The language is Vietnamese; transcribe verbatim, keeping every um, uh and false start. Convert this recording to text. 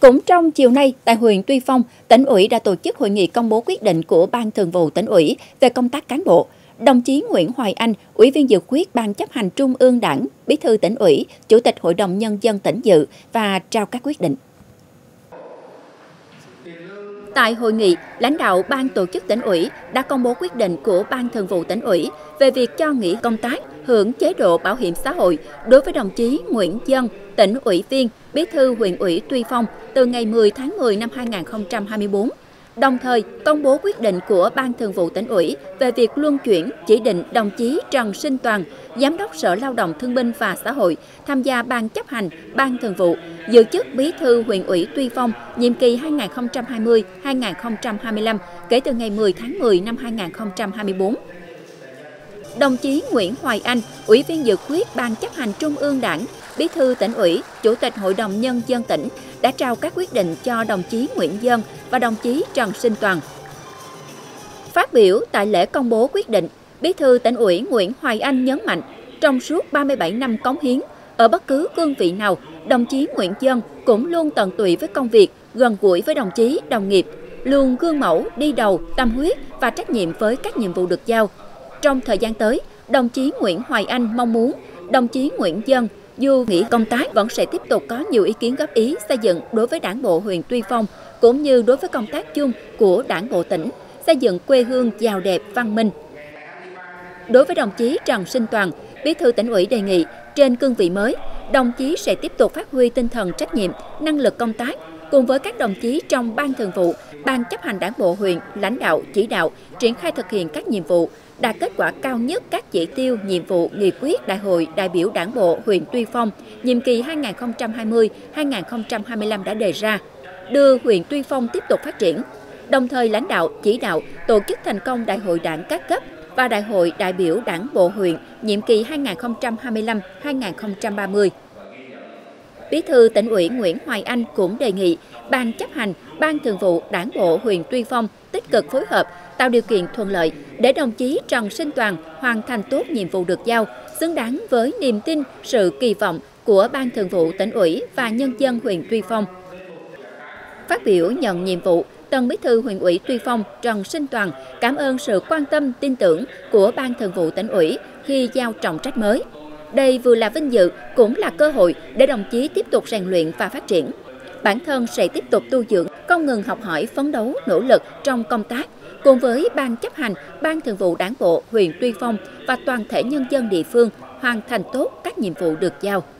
Cũng trong chiều nay, tại huyện Tuy Phong, Tỉnh ủy đã tổ chức hội nghị công bố quyết định của Ban Thường vụ Tỉnh ủy về công tác cán bộ. Đồng chí Nguyễn Hoài Anh, Ủy viên Dự khuyết Ban Chấp hành Trung ương Đảng, Bí thư Tỉnh ủy, Chủ tịch Hội đồng Nhân dân tỉnh dự và trao các quyết định. Tại hội nghị, lãnh đạo Ban Tổ chức Tỉnh ủy đã công bố quyết định của Ban Thường vụ Tỉnh ủy về việc cho nghỉ công tác, hưởng chế độ bảo hiểm xã hội đối với đồng chí Nguyễn Dân, Tỉnh ủy viên, Bí thư huyện ủy Tuy Phong từ ngày mười tháng mười năm hai nghìn không trăm hai mươi tư. Đồng thời, công bố quyết định của Ban Thường vụ Tỉnh ủy về việc luân chuyển chỉ định đồng chí Trần Sinh Toàn, Giám đốc Sở Lao động Thương binh và Xã hội, tham gia Ban Chấp hành, Ban Thường vụ, giữ chức Bí thư huyện ủy Tuy Phong, nhiệm kỳ hai nghìn không trăm hai mươi đến hai nghìn không trăm hai mươi lăm, kể từ ngày mười tháng mười năm hai nghìn không trăm hai mươi tư. Đồng chí Nguyễn Hoài Anh, Ủy viên Dự khuyết Ban Chấp hành Trung ương Đảng, Bí thư Tỉnh ủy, Chủ tịch Hội đồng Nhân dân tỉnh đã trao các quyết định cho đồng chí Nguyễn Dân và đồng chí Trần Sinh Toàn. Phát biểu tại lễ công bố quyết định, Bí thư Tỉnh ủy Nguyễn Hoài Anh nhấn mạnh, trong suốt ba mươi bảy năm cống hiến, ở bất cứ cương vị nào, đồng chí Nguyễn Dân cũng luôn tận tụy với công việc, gần gũi với đồng chí, đồng nghiệp, luôn gương mẫu, đi đầu, tâm huyết và trách nhiệm với các nhiệm vụ được giao. Trong thời gian tới, đồng chí Nguyễn Hoài Anh mong muốn đồng chí Nguyễn Dân dù nghỉ công tác vẫn sẽ tiếp tục có nhiều ý kiến góp ý xây dựng đối với Đảng bộ huyện Tuy Phong cũng như đối với công tác chung của Đảng bộ tỉnh, xây dựng quê hương giàu đẹp văn minh. Đối với đồng chí Trần Sinh Toàn, Bí thư Tỉnh ủy đề nghị trên cương vị mới, đồng chí sẽ tiếp tục phát huy tinh thần trách nhiệm, năng lực công tác cùng với các đồng chí trong Ban Thường vụ, Ban Chấp hành Đảng bộ huyện lãnh đạo chỉ đạo triển khai thực hiện các nhiệm vụ, đạt kết quả cao nhất các chỉ tiêu, nhiệm vụ, nghị quyết Đại hội đại biểu Đảng bộ huyện Tuy Phong nhiệm kỳ hai nghìn không trăm hai mươi đến hai nghìn không trăm hai mươi lăm đã đề ra, đưa huyện Tuy Phong tiếp tục phát triển. Đồng thời lãnh đạo chỉ đạo tổ chức thành công Đại hội Đảng các cấp và Đại hội đại biểu Đảng bộ huyện nhiệm kỳ hai nghìn không trăm hai mươi lăm đến hai nghìn không trăm ba mươi. Bí thư Tỉnh ủy Nguyễn Hoài Anh cũng đề nghị Ban Chấp hành, Ban Thường vụ Đảng bộ huyện Tuy Phong tích cực phối hợp, tạo điều kiện thuận lợi để đồng chí Trần Sinh Toàn hoàn thành tốt nhiệm vụ được giao, xứng đáng với niềm tin, sự kỳ vọng của Ban Thường vụ Tỉnh ủy và nhân dân huyện Tuy Phong. Phát biểu nhận nhiệm vụ, Tân Bí thư huyện ủy Tuy Phong Trần Sinh Toàn cảm ơn sự quan tâm, tin tưởng của Ban Thường vụ Tỉnh ủy khi giao trọng trách mới. Đây vừa là vinh dự, cũng là cơ hội để đồng chí tiếp tục rèn luyện và phát triển. Bản thân sẽ tiếp tục tu dưỡng, không ngừng học hỏi, phấn đấu, nỗ lực trong công tác, cùng với Ban Chấp hành, Ban Thường vụ Đảng bộ huyện Tuy Phong và toàn thể nhân dân địa phương hoàn thành tốt các nhiệm vụ được giao.